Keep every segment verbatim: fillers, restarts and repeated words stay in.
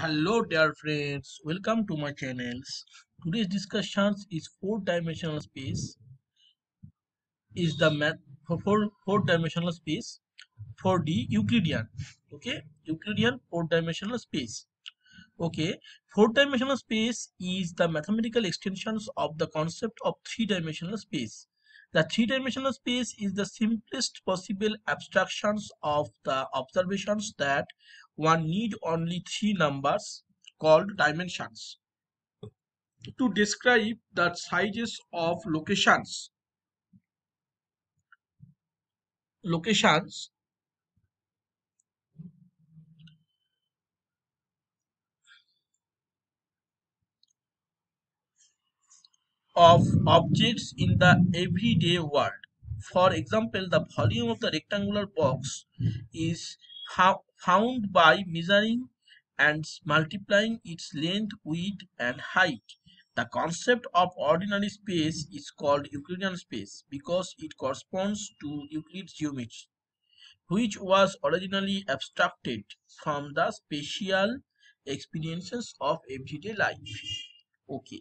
Hello dear friends, welcome to my channels. Today's discussion is four-dimensional space. Is the math for four-dimensional space for the Euclidean. Okay, Euclidean four-dimensional space. Okay, four-dimensional space is the mathematical extensions of the concept of three-dimensional space. The three-dimensional space is the simplest possible abstractions of the observations that one need only three numbers called dimensions to describe the sizes of locations. Locations of objects in the everyday world. For example, the volume of the rectangular box is found by measuring and multiplying its length, width, and height. The concept of ordinary space is called Euclidean space because it corresponds to Euclid's geometry, which was originally abstracted from the spatial experiences of everyday life. Okay,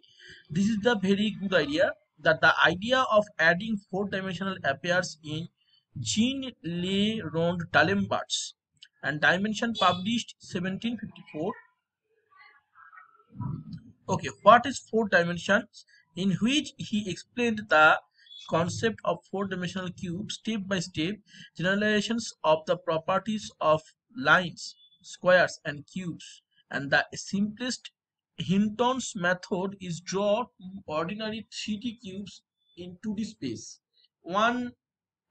this is the very good idea that the idea of adding four-dimensional appears in Jean Le Rond d'Alembert's and dimension published seventeen fifty-four. Okay, what is four dimensions? In which he explained the concept of four-dimensional cube step by step, generalizations of the properties of lines, squares, and cubes, and the simplest Hinton's method is draw two ordinary three D cubes in two D space, one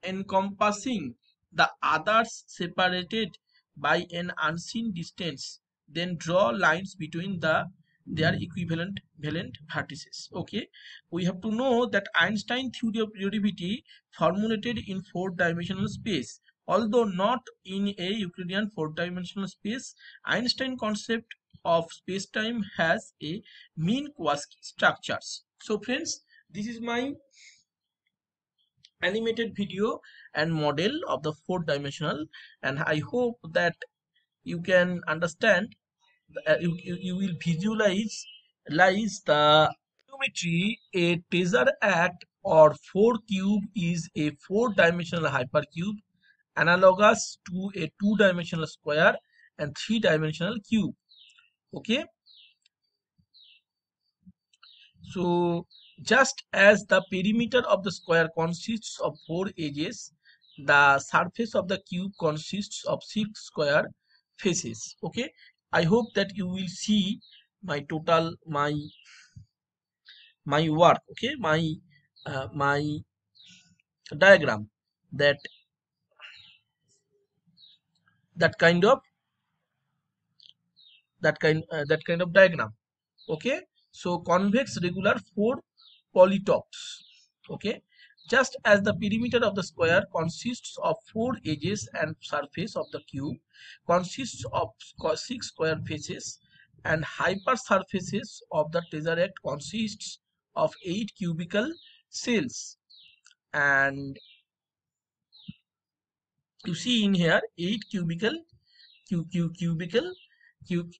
encompassing the others separated by an unseen distance, then draw lines between the their equivalent valent vertices. Okay, we have to know that Einstein's theory of relativity formulated in four-dimensional space. Although not in a Euclidean four-dimensional space, Einstein's concept of space-time has a mean Minkowski structures. So friends, this is my animated video and model of the four-dimensional, and I hope that you can understand, uh, you, you, you will visualize lies the geometry. A tesseract or four-cube is a four-dimensional hypercube analogous to a two-dimensional square and three-dimensional cube. Okay, so just as the perimeter of the square consists of four edges, the surface of the cube consists of six square faces. Okay, I hope that you will see my total my my work. Okay, my uh, my diagram that that kind of that kind uh, that kind of diagram. Okay, so convex regular four polytopes. Okay, just as the perimeter of the square consists of four edges and surface of the cube consists of six square faces, and hypersurfaces of the tesseract consists of eight cubical cells. And you see in here eight cubical cube cube cubical cube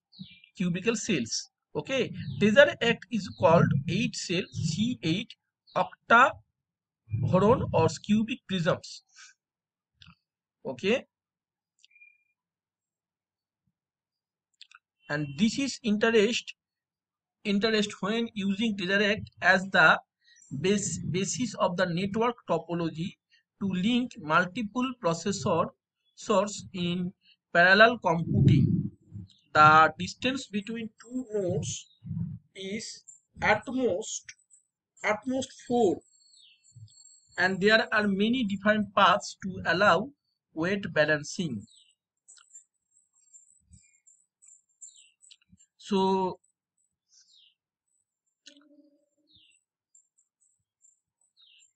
cubical cells. Okay, tesseract is called eight cell C eight octahedron or cubic prisms. Okay, and this is interest interest when using tesseract as the base basis of the network topology to link multiple processor sources in parallel computing. The distance between two nodes is at most at most four, and there are many different paths to allow weight balancing. So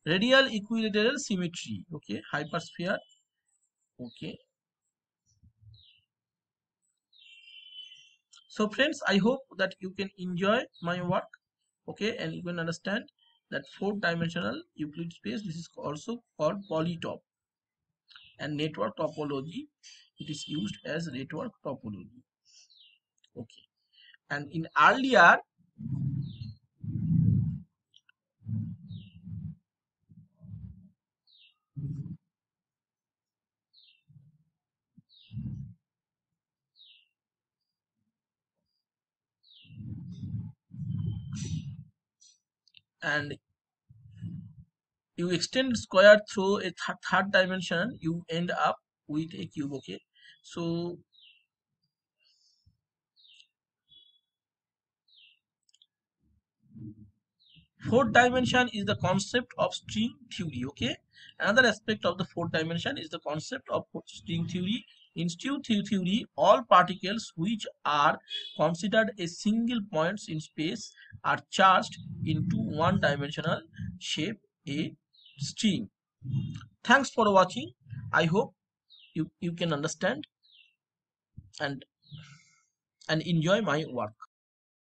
radial equilateral symmetry. Okay, hypersphere. Okay. So friends, I hope that you can enjoy my work, okay, and you can understand that four-dimensional Euclid space. This is also called polytope and network topology. It is used as network topology. Okay. And in earlier and you extend square through a th third dimension, you end up with a cube. Okay, so fourth dimension is the concept of string theory. Okay, another aspect of the fourth dimension is the concept of string theory. In string theory, all particles which are considered as single points in space are charged into one dimensional shape, a string. Thanks for watching. I hope you, you can understand and and enjoy my work.